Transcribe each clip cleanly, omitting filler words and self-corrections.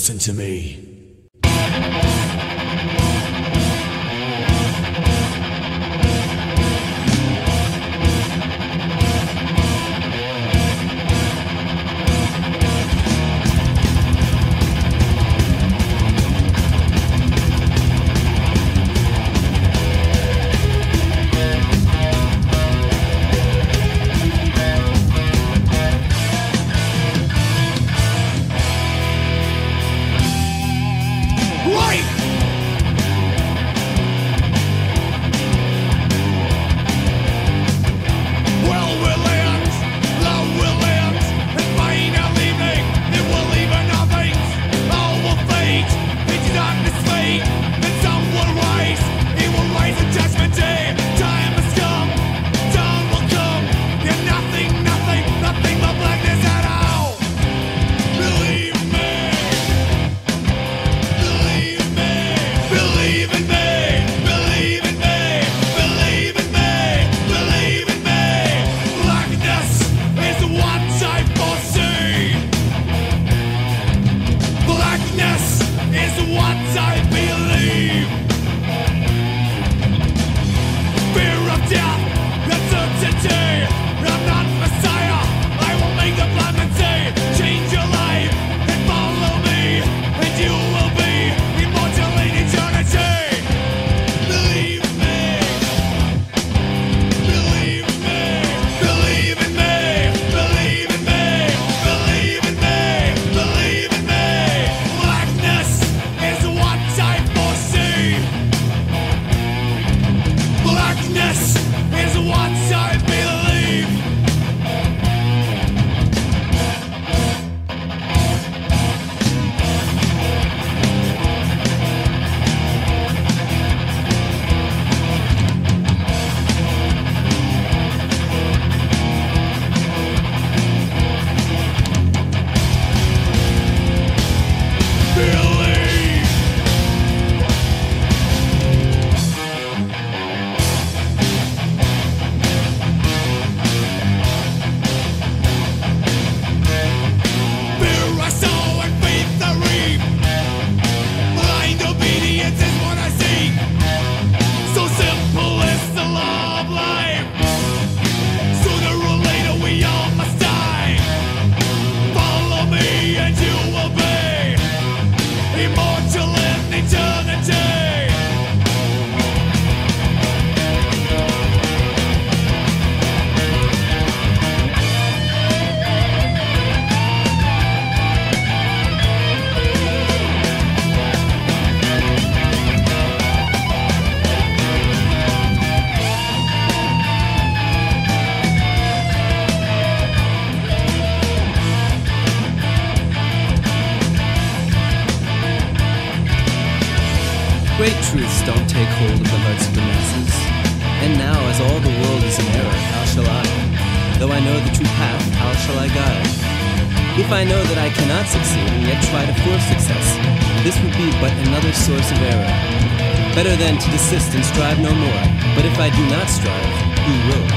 listen to me. Great truths don't take hold of the hearts of the masses. And now, as all the world is in error, how shall I? Though I know the true path, how shall I guide? If I know that I cannot succeed and yet try to force success, this would be but another source of error. Better then to desist and strive no more. But if I do not strive, who will?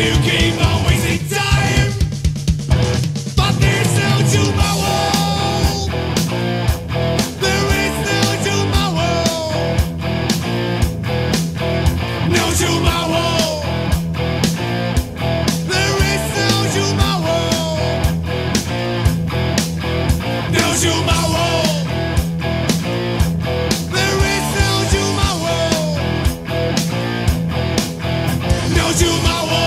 You keep on wasting time, but there's no tomorrow. There is no tomorrow. No tomorrow. There is no tomorrow. No tomorrow. There is no tomorrow. No tomorrow.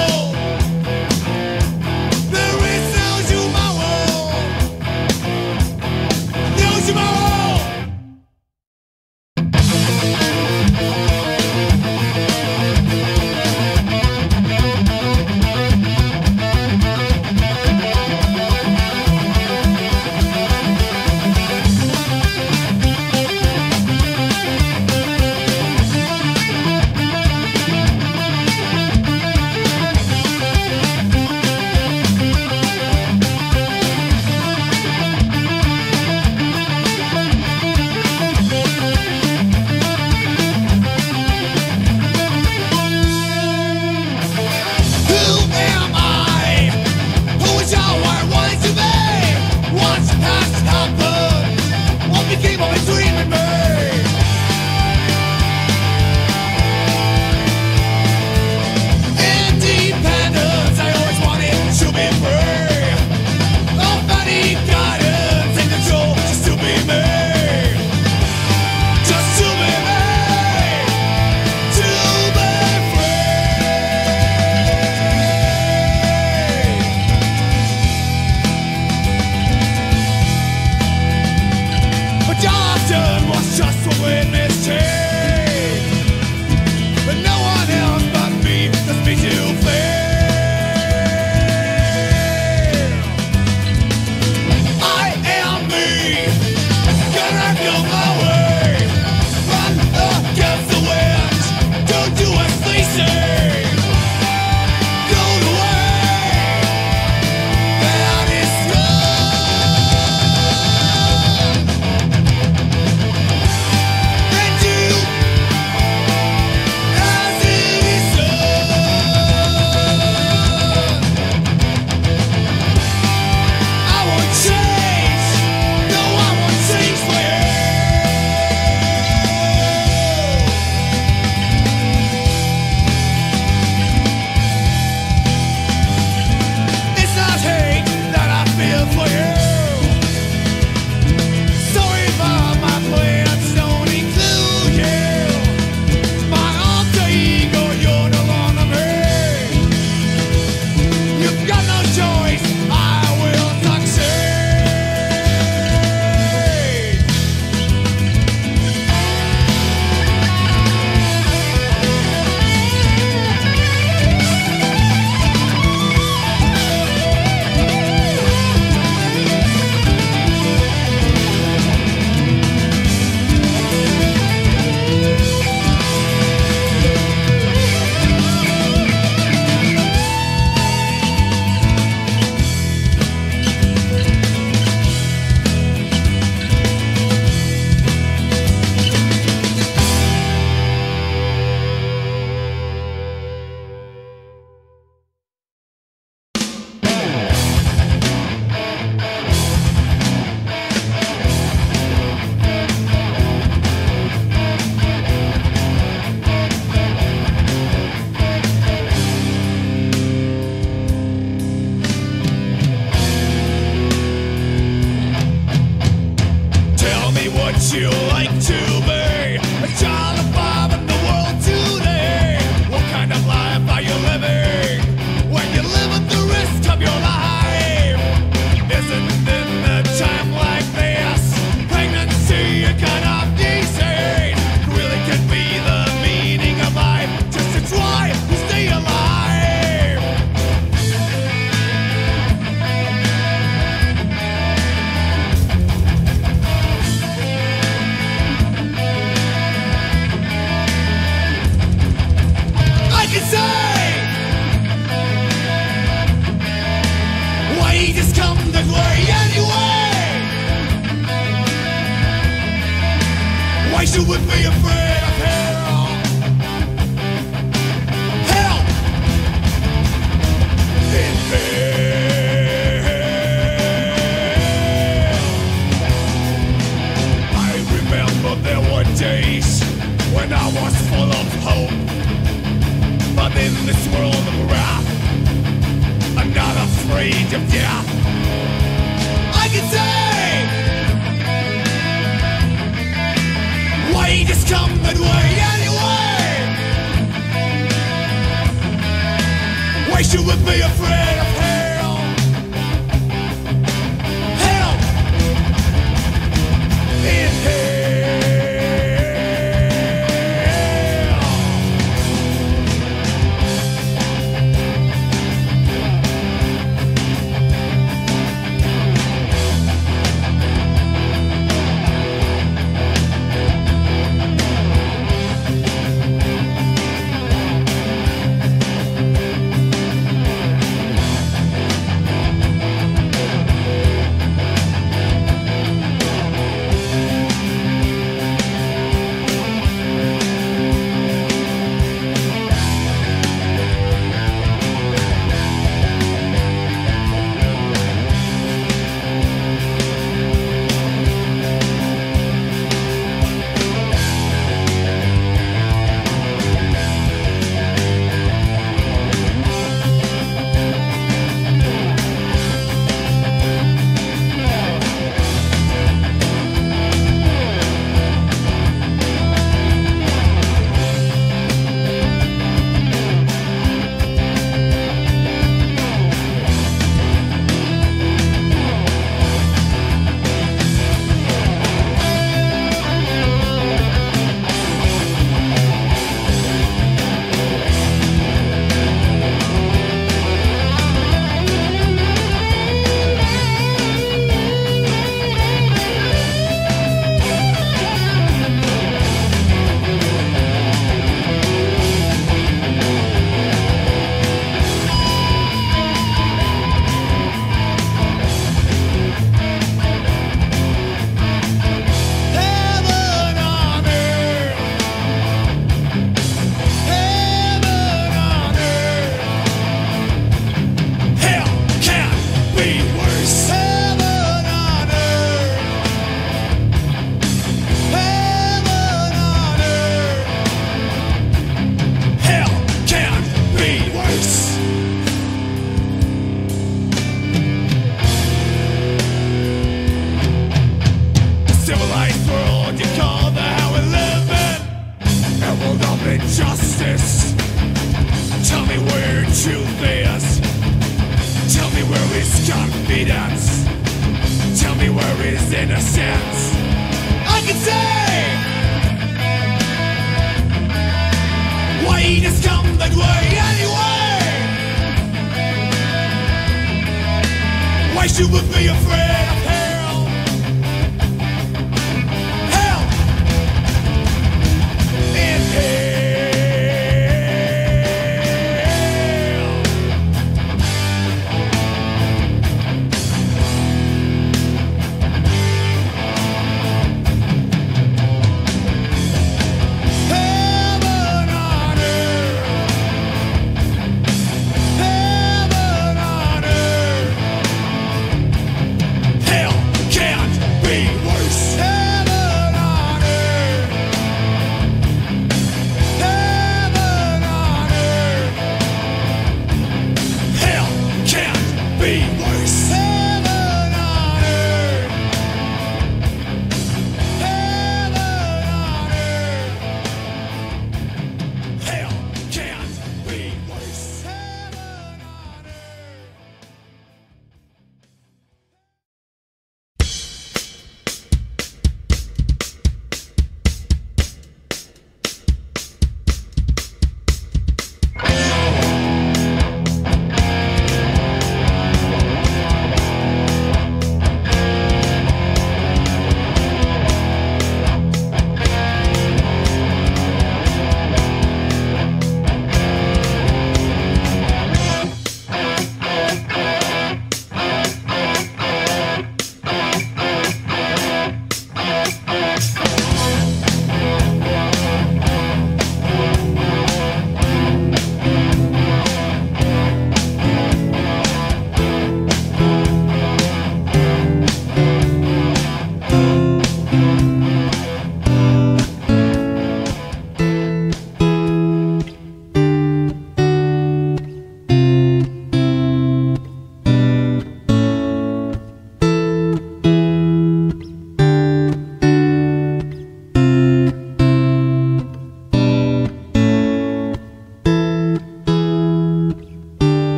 but in this world of wrath, I'm not afraid of death. I can say, wait has come, but wait anyway. Why should we be afraid of hell? Injustice. Tell me where truth is. Tell me where is confidence. Tell me where is innocence. I can say, why does come that way anyway? Why should we be afraid of